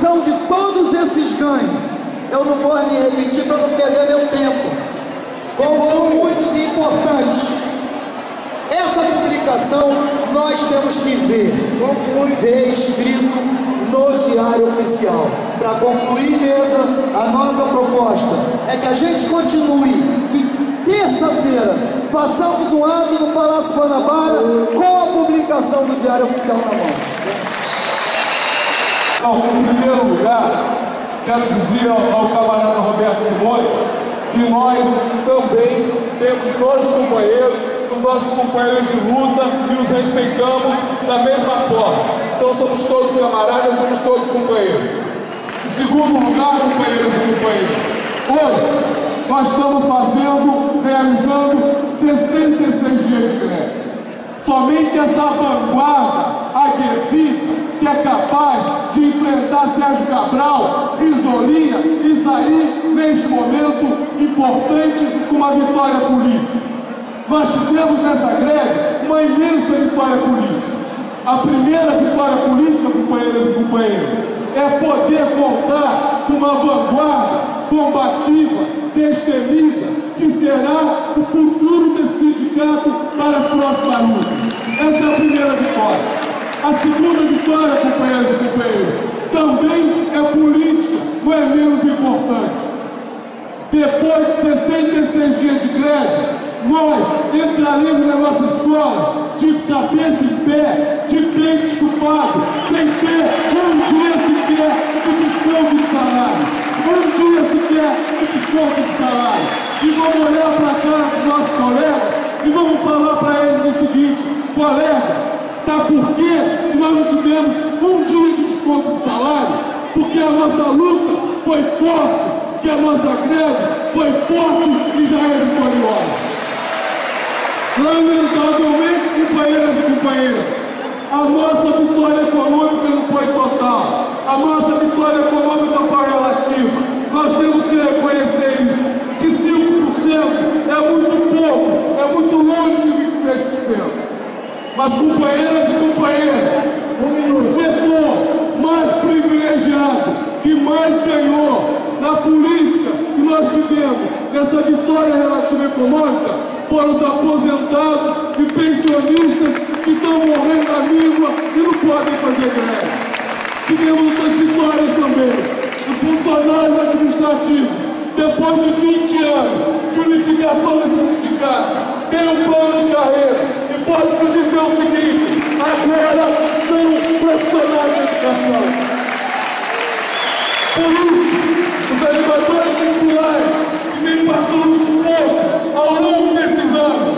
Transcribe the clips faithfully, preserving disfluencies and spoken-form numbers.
função de todos esses ganhos, eu não vou me repetir para não perder meu tempo, como foram muitos e importantes. Essa publicação nós temos que ver, ver escrito no Diário Oficial. Para concluir, mesa, a nossa proposta é que a gente continue e terça-feira façamos um ato no Palácio Guanabara com a publicação do Diário Oficial na mão. Bom, em primeiro lugar, quero dizer ao, ao camarada Roberto Simões que nós também temos dois companheiros, os nossos companheiros de luta e os respeitamos da mesma forma. Então somos todos camaradas, somos todos companheiros. Em segundo lugar, companheiros e companheiras, hoje nós estamos fazendo, realizando sessenta e seis dias de greve. Somente essa vanguarda agressiva que é capaz de enfrentar Sérgio Cabral, Fisolinha e sair neste momento importante com uma vitória política. Nós tivemos nessa greve uma imensa vitória política. A primeira vitória política, companheiras e companheiros, é poder contar com uma vanguarda combativa, destemida, que será o futuro desse sindicato para as próximas lutas. Essa é a primeira vitória. A segunda vitória, companheiros e companheiras, também é política, não é menos importante. Depois de sessenta e seis dias de greve, nós entraremos nas nossas escolas de cabeça em pé, de peito estufado, sem ter um dia sequer de desconto de salário. Um dia sequer de desconto de salário. E vamos olhar para a cara dos nossos colegas e vamos falar para eles o seguinte: colegas, sabe por que nós não tivemos um dia de desconto de salário? Porque a nossa luta foi forte, que a nossa greve foi forte e já é vitoriosa. Lamentavelmente, companheiras e companheiros, a nossa vitória econômica não foi total. A nossa vitória econômica foi relativa. Nós temos que reconhecer isso, que cinco por cento é muito pouco, é muito longe de vinte e seis por cento. Mas, companheiras e companheiros, o setor mais privilegiado, que mais ganhou na política que nós tivemos, nessa vitória relativa econômica, foram os aposentados e pensionistas que estão morrendo na língua e não podem fazer greve. Tivemos outras vitórias também, os funcionários administrativos, depois de vinte anos de unificação desse sindicato, tem um plano de carreira. Pode-se dizer o seguinte: agora são profissionais de educação. Por último, os animadores culturais que vêm passando sufoco ao longo desses anos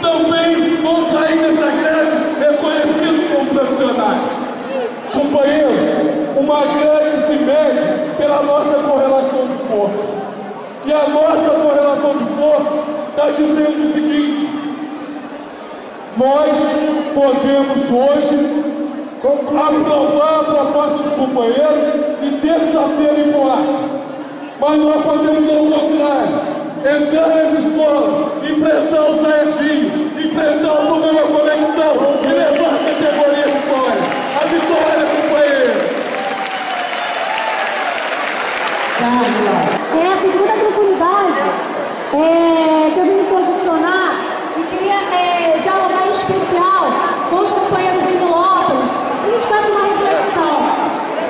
também vão sair dessa greve reconhecidos como profissionais. Companheiros, uma greve se mede pela nossa correlação de força. E a nossa correlação de força está dizendo o seguinte: nós podemos hoje aprovar a proposta dos companheiros e terça-feira voar. Mas nós podemos, ao contrário, entrar nas escolas, enfrentar o SAERJinho, enfrentar o programa Conexão e levar a categoria de vitória. A vitória, companheiro! É a segunda oportunidade é, que eu vim me posicionar e queria é, dialogar especial com os companheiros de Lopes, e a gente faz uma reflexão.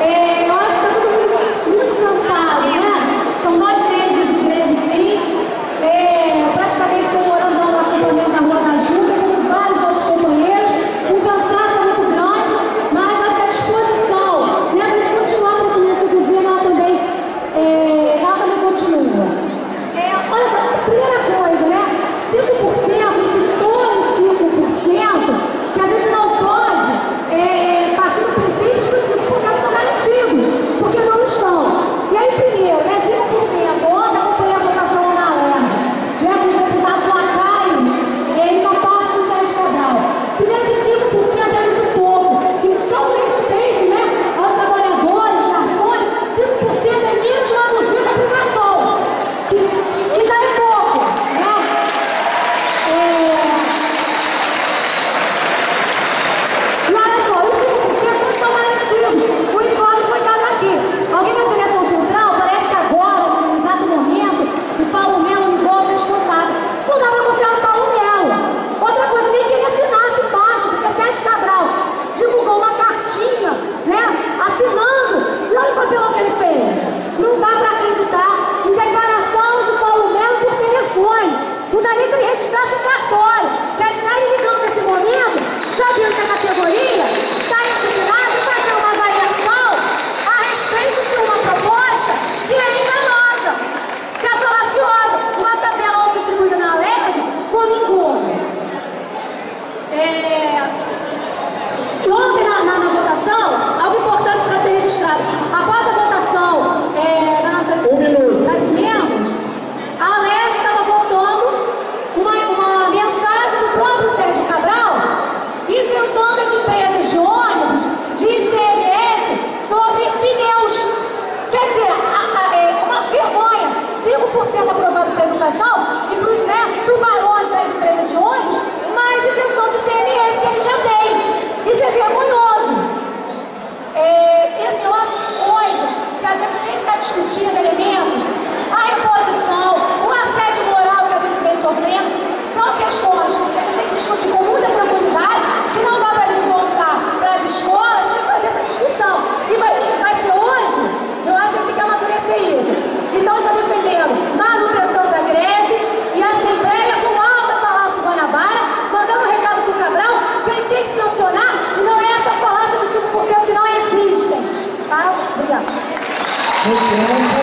É, eu acho que está todo mundo muito cansado, né? São dois meses de greve, sim. É, praticamente estou morando lá na companhia da Rua da Ajuda, com vários outros companheiros. Um cansaço é muito grande, mas acho que a disposição, né, para a gente continuar com esse governo, ela também, é, ela também continua. É, olha só, primeira coisa, né? Cinco por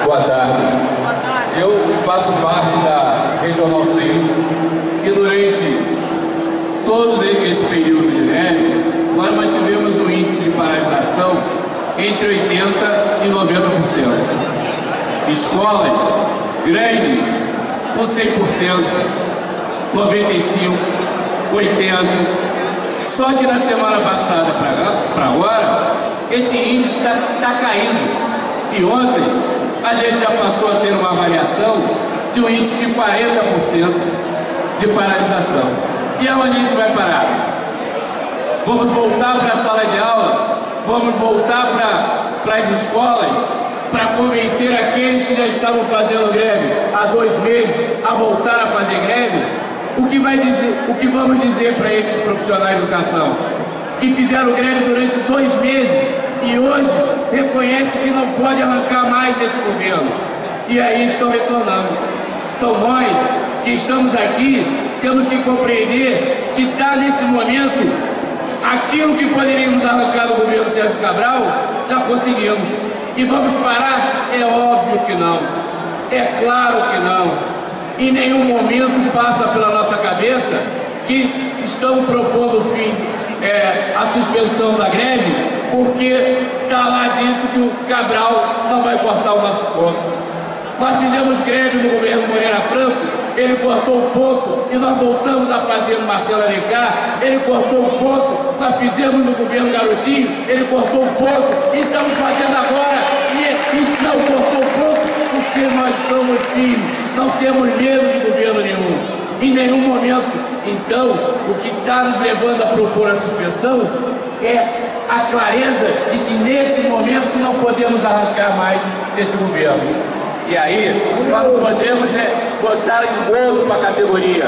Boa tarde. Eu faço parte da Regional seis e durante todo esse período de greve, nós mantivemos um índice de paralisação entre oitenta por cento e noventa por cento. Escolas grandes com cem por cento, noventa e cinco por cento, oitenta por cento. Só que na semana passada para agora, esse índice está tá caindo. E ontem, a gente já passou a ter uma avaliação de um índice de quarenta por cento de paralisação. E aonde a gente vai parar? Vamos voltar para a sala de aula? Vamos voltar para as escolas? Para convencer aqueles que já estavam fazendo greve há dois meses a voltar a fazer greve? O que, vai dizer, o que vamos dizer para esses profissionais de educação? Que fizeram greve durante dois meses e hoje reconhece que não pode arrancar mais desse governo. E aí estão retornando. Então nós, que estamos aqui, temos que compreender que está nesse momento aquilo que poderíamos arrancar do governo Sérgio Cabral, já conseguimos. E vamos parar? É óbvio que não. É claro que não. Em nenhum momento passa pela nossa cabeça que estão propondo o fim, é, a suspensão da greve, porque está lá dito que o Cabral não vai cortar o nosso ponto. Nós fizemos greve no governo Moreira Franco, ele cortou um ponto, e nós voltamos a fazer no Marcelo Alencar, ele cortou um ponto, nós fizemos no governo Garotinho, ele cortou um ponto, e estamos fazendo agora, e, e não cortou um ponto, porque nós somos firmes, não temos medo de governo nenhum, em nenhum momento. Então, o que está nos levando a propor a suspensão é a clareza de que nesse momento não podemos arrancar mais desse governo. E aí, nós não podemos é, botar em bolo para a categoria.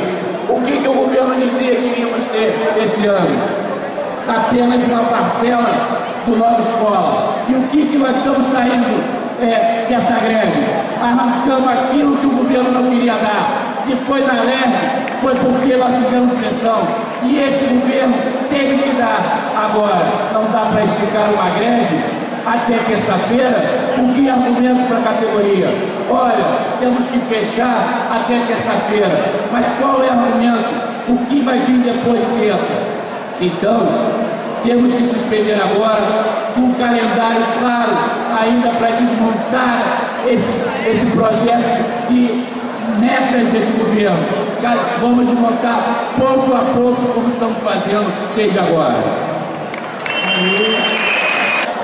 O que, que o governo dizia que iríamos ter esse ano? Apenas uma parcela do Nova Escola. E o que, que nós estamos saindo é, dessa greve? Arrancamos aquilo que o governo não queria dar. Se foi na LERJ, foi porque nós fizemos pressão. E esse governo teve que dar. Agora, não dá para esticar uma greve até terça-feira, com que argumento para a categoria? Olha, temos que fechar até terça-feira, mas qual é o argumento? O que vai vir depois de terça? Então, temos que suspender agora um calendário claro, ainda para desmontar esse, esse projeto de metas desse governo. Vamos desmontar pouco a pouco, como estamos fazendo desde agora.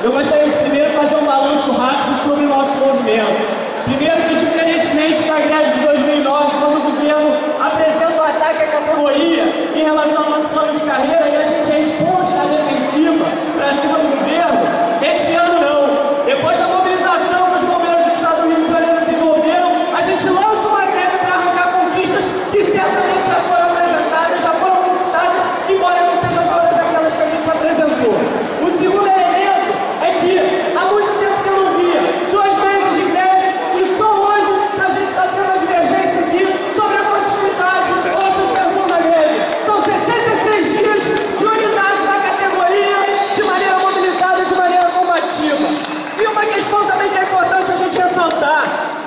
Eu gostaria de primeiro fazer um balanço rápido sobre o nosso movimento. Primeiro que, diferentemente da greve de dois mil e nove, quando o governo apresenta o ataque à categoria em relação ao nosso plano de carreira, e a gente responde na defensiva, para cima do governo, esse ano não. Depois da mobilização dos bombeiros do estado do Rio de Janeiro desenvolveram, a gente lança uma greve para arrancar conquistas que certamente já foram apresentadas, já foram conquistadas, embora não sejam todas aquelas que a gente apresentou. O segundo elemento é que há muito tempo que eu não via duas meses de greve e só hoje a gente está tendo uma divergência aqui sobre a continuidade ou a suspensão da greve. São sessenta e seis dias de unidade da categoria, de maneira mobilizada, de maneira combativa. E uma questão também que é importante a gente ressaltar: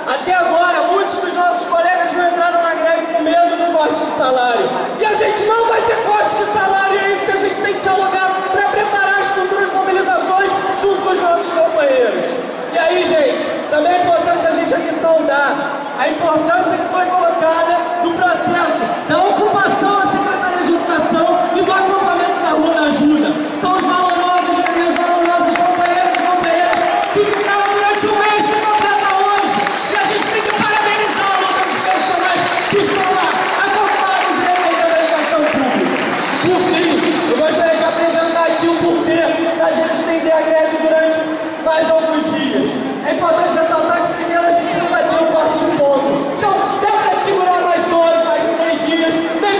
até agora muitos dos nossos colegas não entraram na greve com medo do corte de salário. E a gente não vai ter corte de salário, é isso que a gente tem que dialogar para preparar futuras mobilizações junto com os nossos companheiros. E aí, gente, também é importante a gente aqui saudar a importância que foi colocada no processo da ocupação da Secretaria de Educação e do acampamento da Rua da Ajuda. São os valorosos e as valorosas companheiros e companheiras que ficaram durante um mês que completa hoje. E a gente tem que parabenizar a luta dos profissionais que estão lá, acampados e defendendo a educação pública. Por fim, eu gostaria de apresentar aqui o porquê a gente estender a greve durante mais alguns dias. É importante ressaltar que primeiro a gente não vai ter um corte de ponto. Então, dá para segurar mais dois, mais três dias, mesmo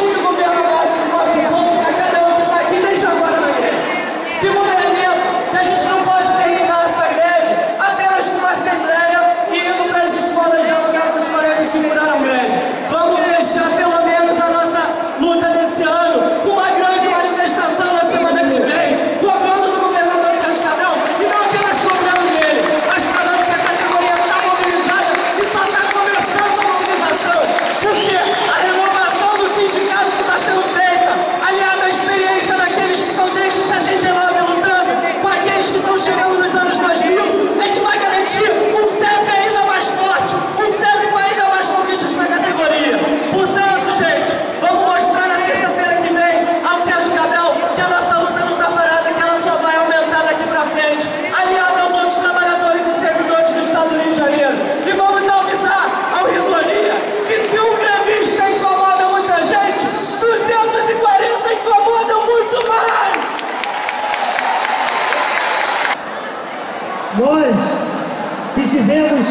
que estivemos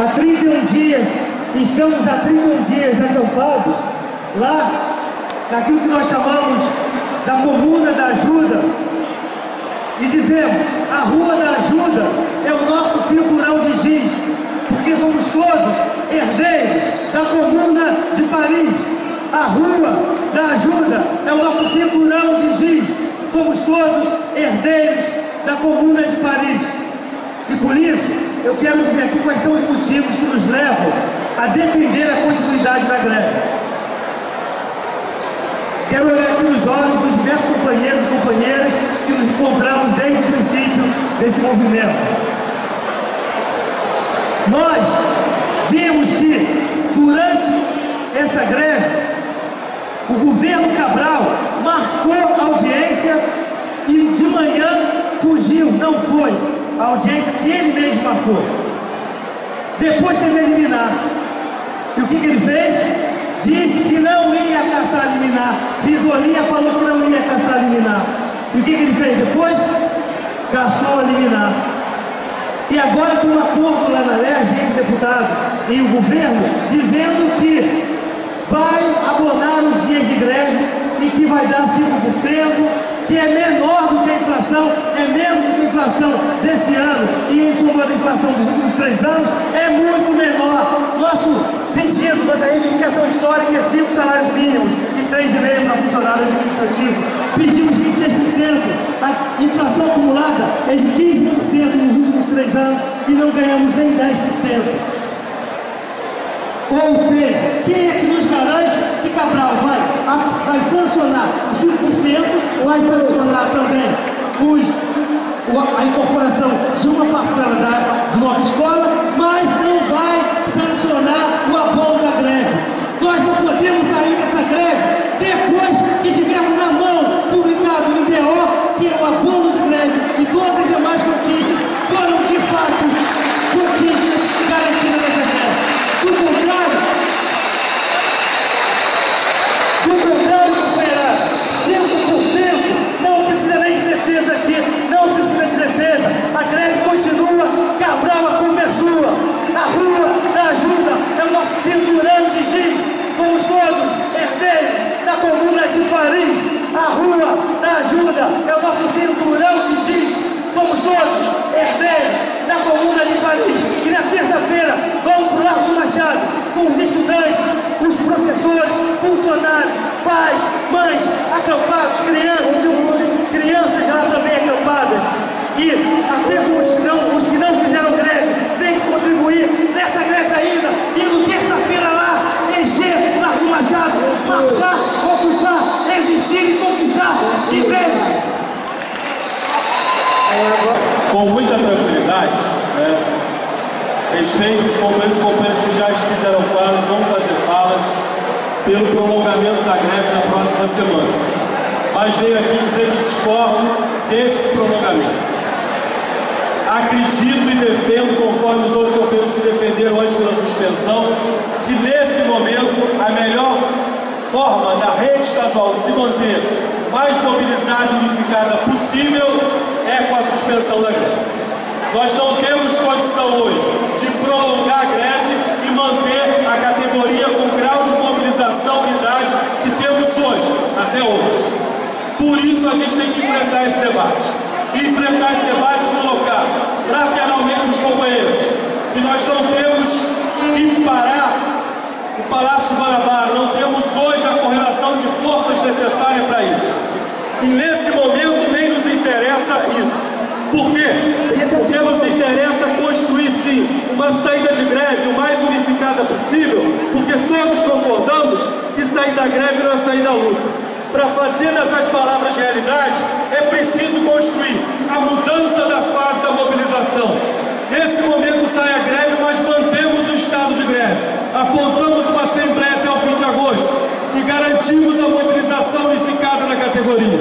há trinta e um dias, estamos há trinta e um dias acampados lá naquilo que nós chamamos da Comuna da Ajuda, e dizemos, a Rua da Ajuda é o nosso cinturão de giz, porque somos todos herdeiros da Comuna de Paris. A Rua da Ajuda é o nosso cinturão de giz, somos todos herdeiros da Comuna de Paris. E por isso, eu quero dizer aqui quais são os motivos que nos levam a defender a continuidade da greve. Quero olhar aqui nos olhos dos diversos companheiros e companheiras que nos encontramos desde o princípio desse movimento. Nós vimos que, durante essa greve, o governo Cabral marcou audiência e de manhã fugiu, não foi a audiência que ele mesmo marcou. Depois teve a liminar. E o que, que ele fez? Disse que não ia caçar a liminar. Fisolinha falou que não ia caçar a liminar. E o que, que ele fez depois? Caçou a liminar. E agora tem um acordo lá na LERJ, entre deputados e o governo, dizendo que vai abonar os dias de greve e que vai dar cinco por cento, que é menor do que a inflação, é menos do que a inflação desse ano, e em soma da inflação dos últimos três anos, é muito menor. Nosso pedido, nossa reivindicação histórica é cinco salários mínimos e três vírgula cinco para funcionário administrativo. Pedimos vinte e seis por cento, a inflação acumulada é de quinze por cento nos últimos três anos e não ganhamos nem dez por cento. Ou seja, quem é que nos garante que Cabral vai, a, vai sancionar os cinco por cento, vai sancionar também os, a incorporação de uma parcela da, da Nova Escola, mas não vai sancionar o abono da greve? Nós não podemos sair dessa greve depois que tivermos na mão publicado no I D O que o abono de greve e todas as demais conquistas foram de fato conquistas garantidas nessa greve. Do contrário, do contrário, companheirada, cinco por cento não precisa nem de defesa aqui, não precisa de defesa. A greve continua, Cabral começou. A Rua da Ajuda é o nosso cinturão de giz. Vamos todos herdeiros da Comuna de Paris. A Rua da Ajuda é o nosso cinturão de giz. Vamos todos herdeiros da Comuna de Paris. E na terça-feira vamos para o Largo do Machado com os estudantes, os professores, funcionários, pais, mães, acampados, crianças, de um, crianças lá também acampadas. E até os que não, os que não fizeram greve têm que contribuir nessa greve ainda. E no terça-feira lá, encher o Largo do Machado, marchar, ocupar, resistir e conquistar de vez. Com muita tranquilidade, né? Respeito os companheiros e companheiras que já fizeram falas, vão fazer falas pelo prolongamento da greve na próxima semana. Mas venho aqui dizer que discordo desse prolongamento. Acredito e defendo, conforme os outros companheiros que defenderam antes pela suspensão, que nesse momento a melhor forma da rede estadual se manter mais mobilizada e unificada possível é com a suspensão da greve. Nós não temos condição hoje de prolongar a greve e manter a categoria com o grau de mobilização e unidade que temos hoje, até hoje. Por isso a gente tem que enfrentar esse debate. E enfrentar esse debate e colocar fraternalmente os companheiros. E nós não temos que parar o Palácio Guanabara, não temos hoje a correlação de forças necessária para isso. E nesse momento nem nos interessa isso. Por quê? Porque nos interessa construir, sim, uma saída de greve o mais unificada possível, porque todos concordamos que sair da greve não é sair da luta. Para fazer dessas palavras realidade, é preciso construir a mudança da fase da mobilização. Nesse momento sai a greve, mas mantemos o estado de greve. Apontamos uma assembleia até o fim de agosto e garantimos a mobilização unificada na categoria.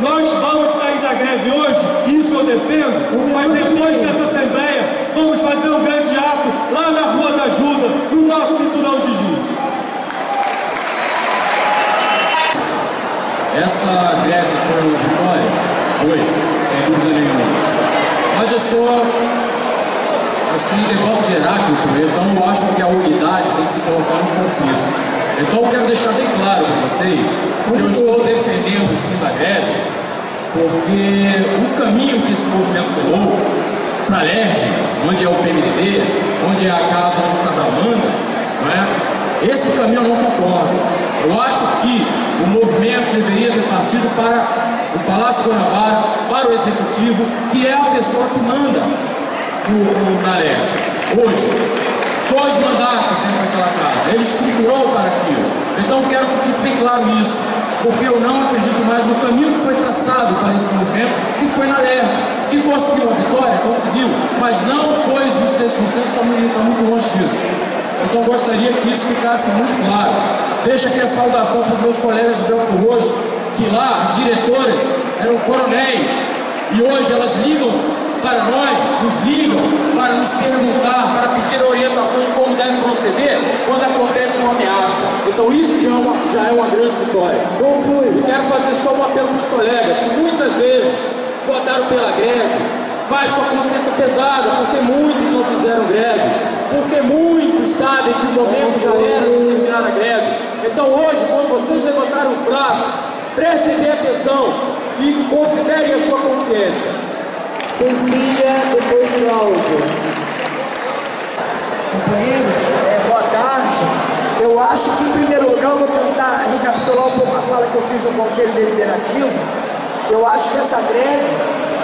Nós vamos sair da greve hoje, isso eu defendo, mas depois dessa assembleia vamos fazer um grande ato lá na Rua da Ajuda, no nosso cinturão de giz. Essa greve foi uma vitória? Foi, sem dúvida nenhuma. Mas eu sou, eu assim levante Heráclito, então eu acho que a unidade tem que se colocar no conflito. Então eu quero deixar bem claro para vocês que eu estou defendendo o fim da greve, porque o caminho que esse movimento tomou para a LERJ, onde é o P M D B, onde é a casa onde o Cabral manda, não é? Esse caminho eu não concordo. Eu acho que o movimento deveria ter partido para o Palácio Guanabara, para o Executivo, que é a pessoa que manda na LERJ. Hoje, dois mandatos dentro daquela casa, ele estruturou para aquilo. Então quero que fique bem claro isso, porque eu não acredito mais no caminho que foi traçado para esse movimento, que foi na LERJ, que conseguiu a vitória, conseguiu, mas não foi os vinte e três por cento, está muito longe disso. Então gostaria que isso ficasse muito claro. Deixa aqui a saudação para os meus colegas de Belfo Roxo, que lá as diretoras eram coronéis, e hoje elas ligam para nós, nos ligam para nos perguntar, para pedir orientações de como devem proceder quando acontece uma ameaça. Então isso já é uma, já é uma grande vitória. Conclui. Quero fazer só um apelo para os colegas que muitas vezes votaram pela greve, mas com a consciência pesada, porque muitos não fizeram greve, porque muitos sabem que o momento já era de terminar a greve. Então hoje, quando vocês levantaram os braços, prestem bem atenção e considerem a sua consciência. Cecília, depois do áudio. Companheiros, é, boa tarde. Eu acho que, em primeiro lugar, eu vou tentar recapitular um pouco a fala que eu fiz no Conselho Deliberativo. Eu acho que essa greve,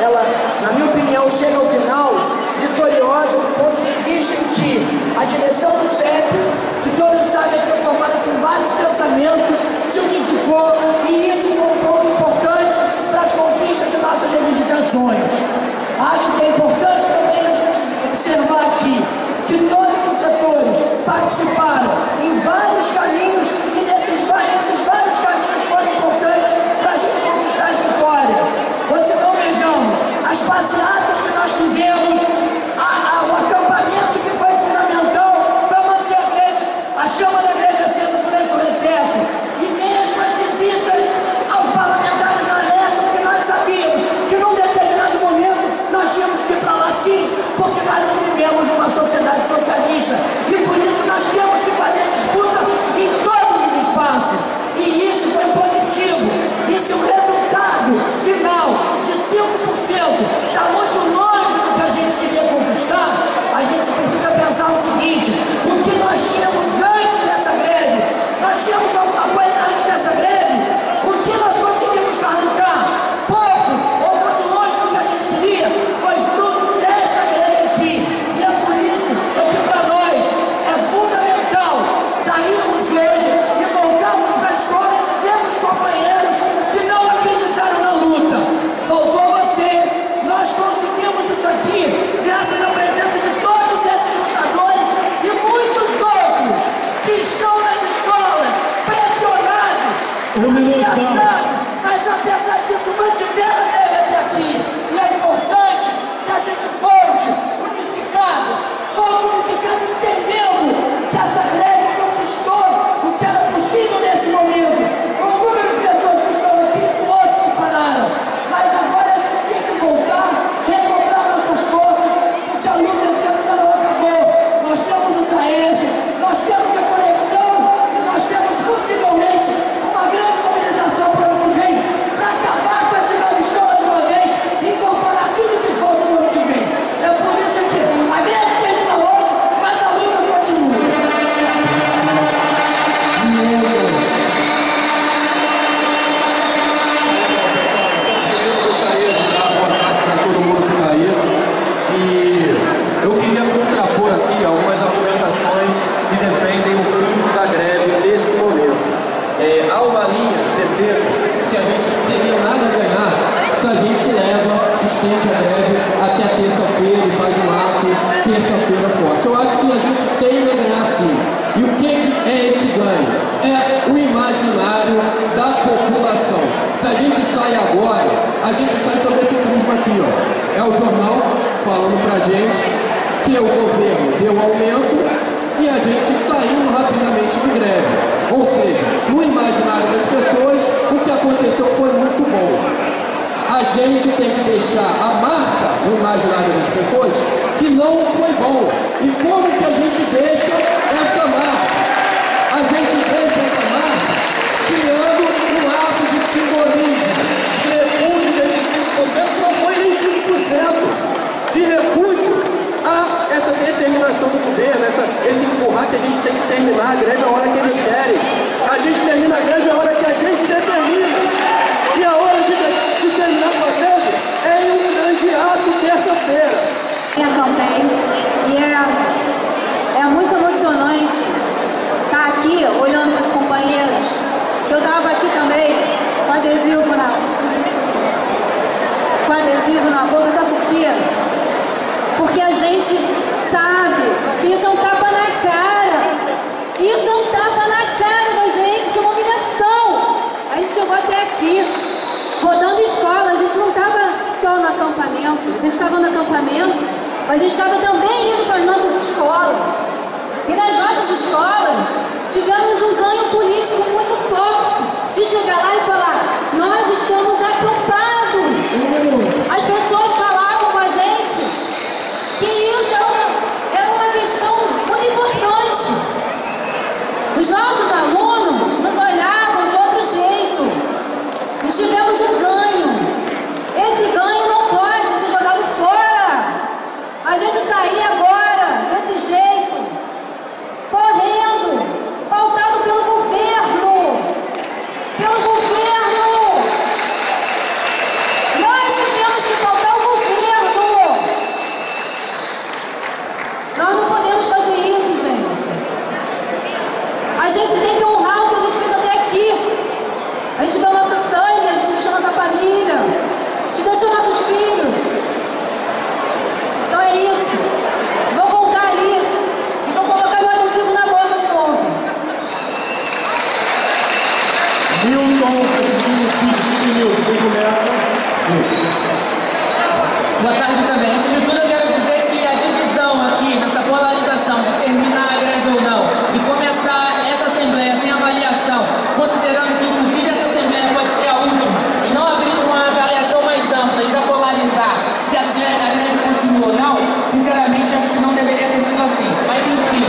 ela, na minha opinião, chega ao final vitoriosa do ponto de vista em que a direção do C E P, que todos sabem que foi formada por vários pensamentos, se unificou e isso foi um ponto importante para as conquistas de nossas reivindicações. Acho que é importante também a gente observar aqui que todos os setores participaram em vários caminhos e nesses vários, esses vários caminhos foram importantes para a gente conquistar as vitórias. Você não vejamos as passeatas que nós fizemos, a, a, o acampamento que foi fundamental para manter a, greve, a chama da greve acesa durante o recesso e mesmo as visitas aos parlamentares na LERJ, porque nós sabíamos que num determinado momento nós tínhamos que ir para lá sim, porque nós não vivemos numa sociedade socialista e por isso nós temos que fazer disputa em todos os espaços. E isso foi positivo. E se o resultado final de cinco por cento está muito longe do que a gente queria conquistar, a gente precisa pensar o seguinte: o que nós tínhamos antes dessa greve? Nós tínhamos alguma coisa antes dessa greve? O que nós conseguimos arrancar? Foi fruto desta greve aqui. E é por isso que para nós é fundamental sairmos hoje e voltarmos para a escola e dizermos, companheiros, que não acreditaram na luta. Faltou você. Nós conseguimos isso aqui graças à presença de todos esses lutadores e muitos outros que estão nas escolas, pressionados, cansados, mas apesar disso mantiveram a greve até aqui. A gente volte unificado, volte unificado entendendo que essa greve conquistou o que era possível nesse momento, com o número de pessoas que estão aqui e com outros que pararam. Mas agora a gente tem que voltar, recobrar nossas forças, porque a luta esse ano ainda não acabou. Nós temos o SAERJ, nós temos a conexão e nós temos possivelmente uma grande mobilização para o ano que vem para acabar com essa nova escola de uma vez e incorporar tudo que falta. A greve termina hoje, mas a luta continua. Eu gostaria de dar boa tarde para todo mundo que está aí. E eu queria contrapor aqui algumas argumentações que defendem o fim da greve nesse momento. É, há uma linha de defesa de que a gente não teria nada a ganhar se a gente leva, estende a greve até a terça-feira e faz um ato terça-feira forte. Eu acho que a gente tem a ganhar sim. E o que é esse ganho? É o imaginário da população. Se a gente sai agora, a gente sai sobre esse prisma aqui, ó. É o jornal falando pra gente que o governo deu aumento e a gente saiu rapidamente de greve. Ou seja, no imaginário das pessoas, o que aconteceu foi muito bom. A gente tem que deixar a marca no imaginário das pessoas que não foi bom. E como que a gente deixa essa marca? A gente deixa essa marca criando um ato de simbolismo, de repúdio desses cinco por cento, não foi nem cinco por cento, de repúdio a essa determinação do governo, essa, esse empurrar que a gente tem que terminar a greve a hora que eles querem. A gente termina a greve a hora que a gente determina. E a hora de, de terminar com a greve é em um grande ato terça-feira. Também, e é, é muito emocionante estar aqui olhando para os companheiros, que eu estava aqui também com adesivo na com adesivo na boca, sabe por quê? Porque a gente sabe que isso é um tapa na cara, isso é um tapa na cara da gente, isso é uma humilhação. A gente chegou até aqui, rodando escola, a gente não estava só no acampamento, a gente estava no acampamento, mas a gente estava também indo para as nossas escolas. E nas nossas escolas, tivemos um ganho político muito forte de chegar lá e falar: nós estamos acampados. As pessoas falavam com a gente que isso era uma, era uma questão muito importante. Os nossos alunos nos olhavam de outro jeito. Nós tivemos um ganho. Esse ganho não pode ser jogado fora. A gente sair agora, desse jeito, correndo, pautado pelo governo, pelo governo. Nós que temos que pautar o governo. Nós não podemos fazer isso, gente. A gente tem que honrar o que a gente fez até aqui. A gente deu nosso sangue, a gente deixou nossa família, a gente deixou nossos filhos. Isso. Vou voltar ali e vou colocar meu adesivo na boca de novo. Milton, Tarciso, Cid, Milton, quem começa? Milton. Boa tarde também. Antes de tudo, eu quero dizer que a divisão aqui, nessa polarização de terminar a greve ou não e começar essa assembleia sem avaliação, considerando que inclusive essa assembleia pode ser a última e não abrir para uma avaliação mais ampla e já polarizar se a greve continua ou não. Sinceramente, acho que não deveria ter sido assim. Mas, enfim,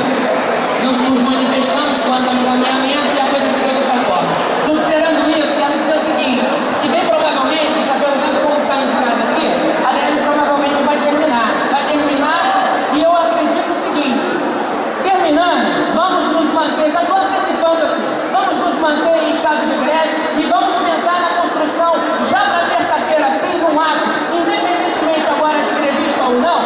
nos, nos manifestamos quanto ao encaminhamento e a coisa se deu dessa forma. Considerando isso, quero dizer o seguinte: que bem provavelmente, essa coisa tanto como está entrada aqui, a greve provavelmente vai terminar. Vai terminar e eu acredito o seguinte: terminando, vamos nos manter, já estou antecipando aqui, vamos nos manter em estado de greve e vamos pensar na construção já para terça-feira, assim, um ato, independentemente agora de grevista ou não.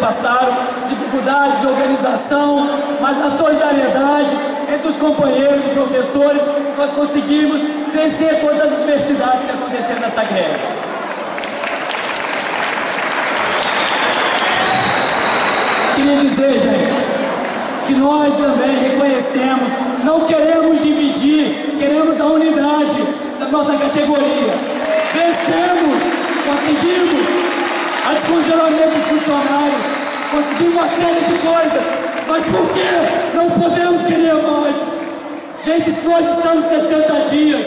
Passaram dificuldades de organização, mas na solidariedade entre os companheiros e professores, nós conseguimos vencer todas as adversidades que aconteceram nessa greve. Queria dizer, gente, que nós também reconhecemos, não queremos dividir, queremos a unidade da nossa categoria. Vencemos, conseguimos a descongelamento dos funcionários, conseguimos uma série de coisas, mas por que não podemos querer mais? Gente, nós estamos sessenta dias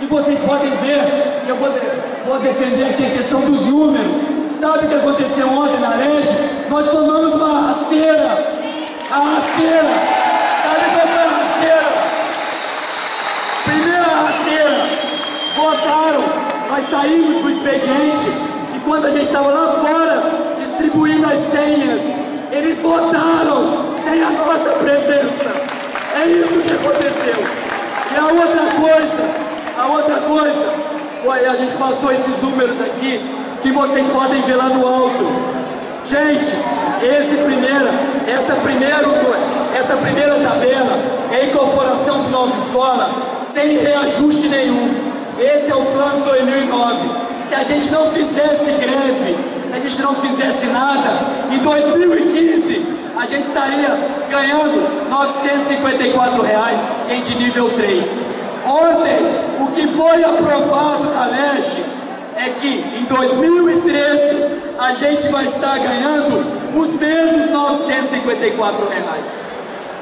e vocês podem ver, eu vou, de, vou defender aqui a questão dos números. Sabe o que aconteceu ontem na LERJ? Nós tomamos uma rasteira, a rasteira, sabe qual foi a rasteira? Primeira rasteira, votaram, nós saímos do expediente. Quando a gente estava lá fora distribuindo as senhas, eles votaram sem a nossa presença. É isso que aconteceu. E a outra coisa, a outra coisa, ué, a gente passou esses números aqui, que vocês podem ver lá no alto. Gente, esse primeira, essa primeira, essa primeira tabela é a incorporação do Nova Escola, sem reajuste nenhum. Esse é o plano dois mil e nove. Se a gente não fizesse greve, se a gente não fizesse nada, em dois mil e quinze a gente estaria ganhando novecentos e cinquenta e quatro reais, quem de nível três. Ontem, o que foi aprovado na LERJ é que em dois mil e treze a gente vai estar ganhando os mesmos novecentos e cinquenta e quatro reais.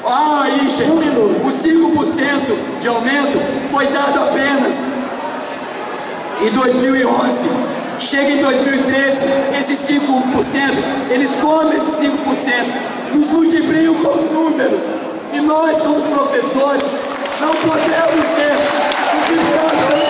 Ah, aí, gente, os cinco por cento de aumento foi dado apenas em dois mil e onze, chega em dois mil e treze, esses cinco por cento, eles comem esses cinco por cento, nos multiplicam com os números. E nós, como professores, não podemos ser multiplicados.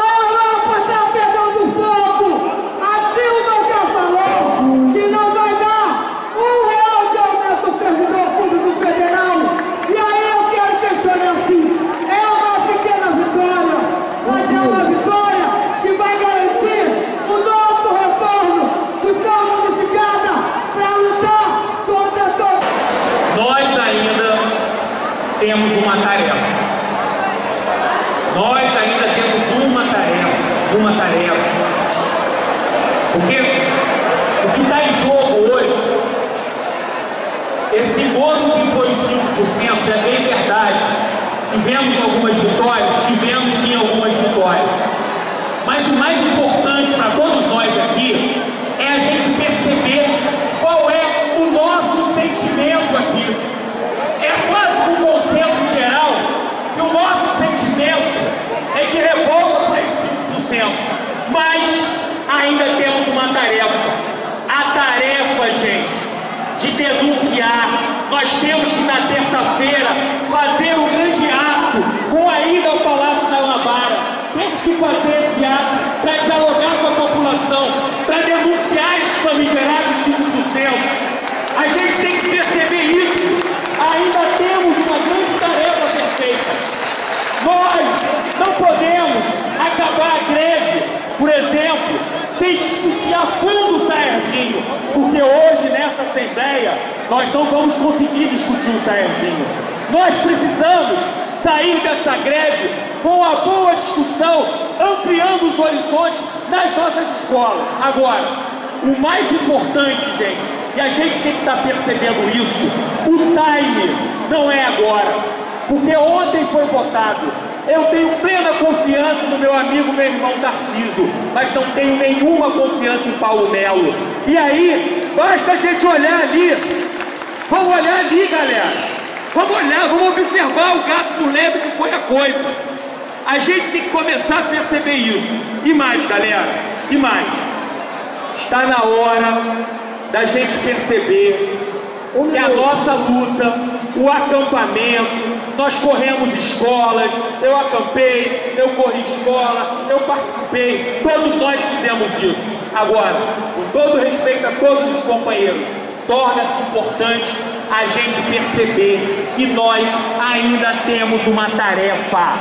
Oh! Porque o que está em jogo hoje, esse engodo que foi cinco por cento, é bem verdade. Tivemos algumas vitórias, tivemos sim algumas vitórias. Mas o mais importante para todos nós aqui é a gente perceber qual é o nosso sentimento aqui. É quase um consenso geral que o nosso sentimento é de revolta para esse cinco por cento. Mas ainda temos uma tarefa, a tarefa, gente, de denunciar. Nós temos que, na terça-feira, fazer um grande ato com a ida ao Palácio Guanabara. Temos que fazer esse ato para dialogar com a população, para denunciar esses famigerados cinco por cento. A gente tem que perceber isso. Ainda temos uma grande tarefa perfeita. Nós não podemos acabar a greve, por exemplo, sem discutir a fundo o SAERJinho, porque hoje nessa Assembleia nós não vamos conseguir discutir o SAERJinho. Nós precisamos sair dessa greve com a boa discussão, ampliando os horizontes nas nossas escolas. Agora, o mais importante, gente, e a gente tem que estar percebendo isso, o time não é agora, porque ontem foi votado. Eu tenho plena confiança no meu amigo, meu irmão Tarciso, mas não tenho nenhuma confiança em Paulo Melo. E aí, basta a gente olhar ali. Vamos olhar ali, galera. Vamos olhar, vamos observar o gato por lebre que foi a coisa. A gente tem que começar a perceber isso. E mais, galera, e mais. Está na hora da gente perceber que a nossa luta, o acampamento, nós corremos escolas, eu acampei, eu corri escola, eu participei, todos nós fizemos isso. Agora, com todo respeito a todos os companheiros, torna-se importante a gente perceber que nós ainda temos uma tarefa,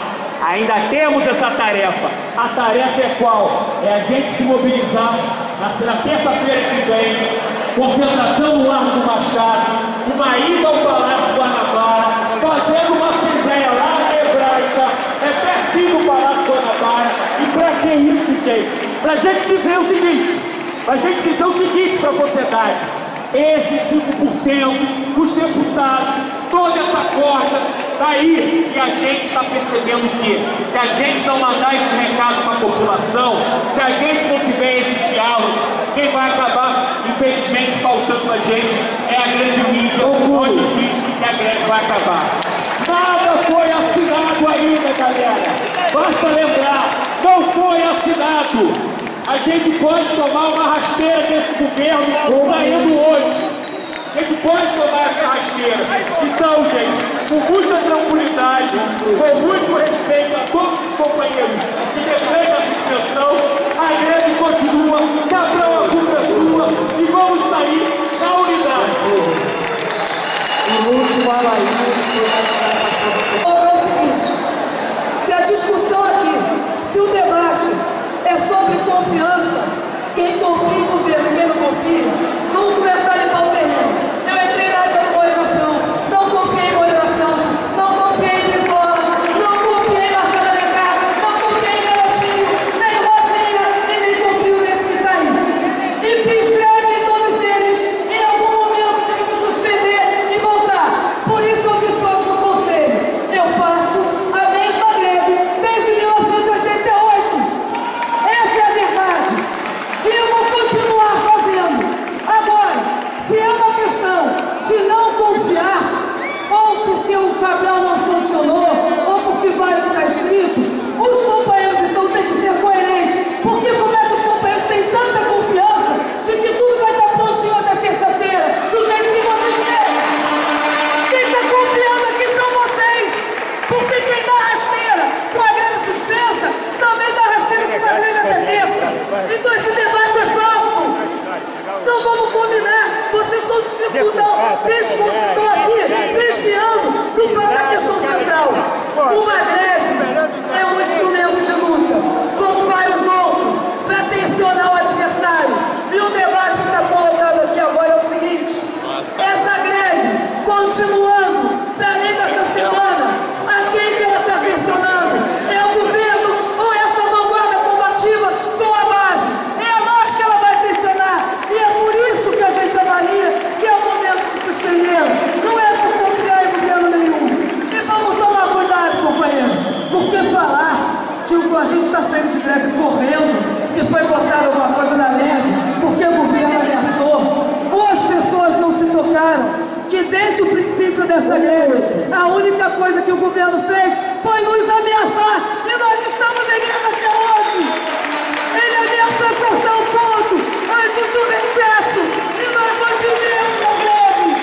ainda temos essa tarefa. A tarefa é qual? É a gente se mobilizar na terça-feira que vem, concentração no Largo do Machado, uma ida ao Palácio Guanabara, fazendo uma assembleia lá na Hebraica, é pertinho do Palácio Guanabara. E para que isso, gente? Para a gente dizer o seguinte, para a gente dizer o seguinte para a sociedade, esses cinco por cento, os deputados, toda essa corda está aí. E a gente está percebendo que, se a gente não mandar esse recado para a população, se a gente não tiver esse diálogo, quem vai acabar, infelizmente, faltando a gente é a grande mídia, onde diz que a greve vai acabar. Nada foi assinado ainda, galera. Basta lembrar, não foi assinado. A gente pode tomar uma rasteira desse governo saindo hoje. A gente pode tomar essa rasteira. Então, gente, com muita tranquilidade, com muito respeito a todos os companheiros que defendem a suspensão, a greve continua, Cabral a culpa é sua, e vamos sair da unidade. E o último Alain. Agora é o seguinte, se a discussão aqui, se o debate é sobre confiança, quem confia em governo, quem não confia, vamos começar a limpar o terreno. liderança, Grêmio. A única coisa que o governo fez foi nos ameaçar e nós estamos em guerra até hoje. Ele ameaçou cortar um ponto antes do recesso e nós continuamos a greve.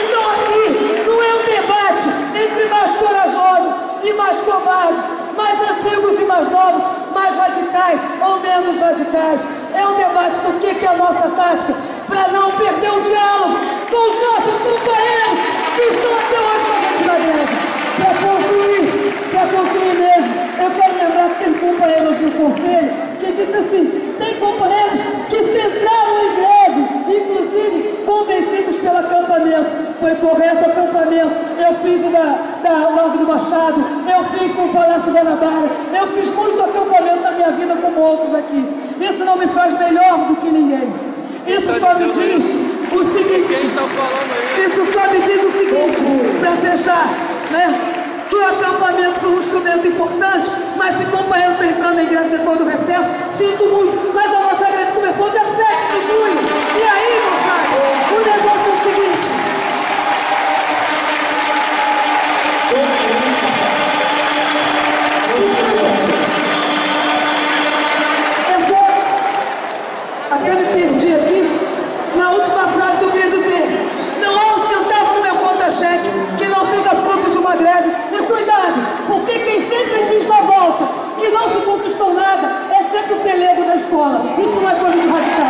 Então aqui não é um debate entre mais corajosos e mais covardes, mais antigos e mais novos, mais radicais ou menos radicais. É um debate do que, que é a nossa tática para não perder o diálogo com os nossos companheiros que estão até hoje com a gente na greve. Para concluir, para concluir mesmo, eu quero lembrar que tem companheiros no Conselho que disse assim, tem companheiros que entraram em greve, inclusive convencidos pelo acampamento. Foi correto o acampamento, eu fiz o da, da Largo do Machado, eu fiz com o Palácio Guanabara, eu fiz muito acampamento na minha vida como outros aqui. Isso não me faz melhor do que ninguém. Isso só me diz o seguinte, isso só me diz o seguinte, para fechar, né? Que o acampamento foi um instrumento importante, mas se o companheiro está entrando em greve depois do recesso, sinto muito, mas a nossa greve começou dia sete de junho. E aí, moçada, o negócio é o seguinte. Até me perdi aqui, na última frase que eu queria dizer, não há um centavo no meu conta-cheque que não seja fruto de uma greve, e cuidado, porque quem sempre diz na volta que não se conquistou nada, é sempre o pelego da escola, isso não é coisa de radical.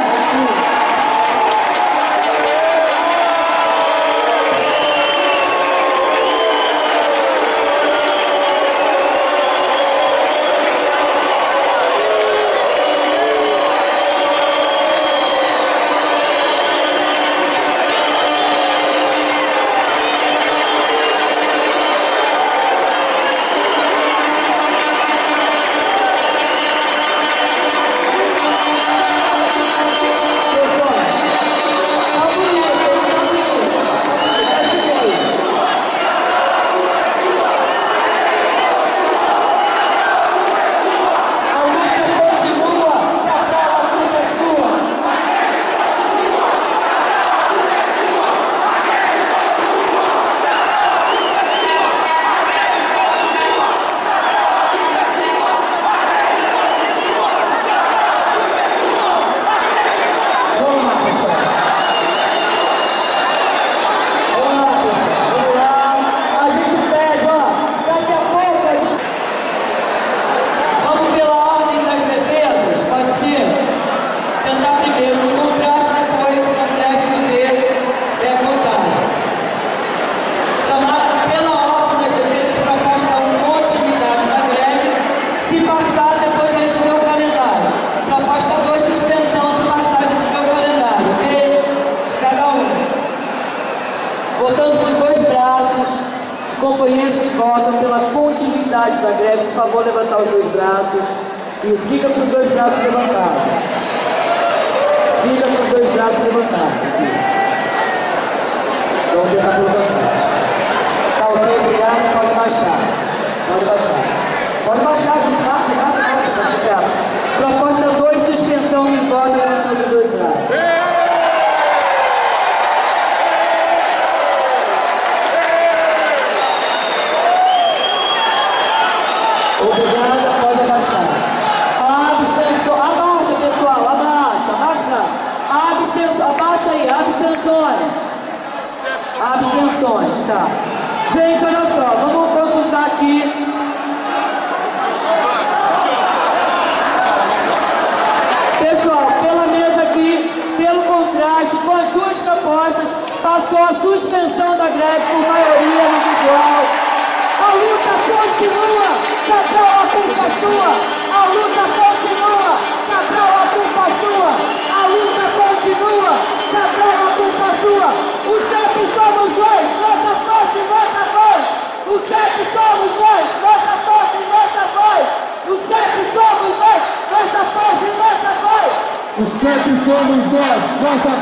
Somos nós, nossa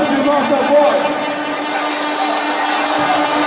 força e nossa voz.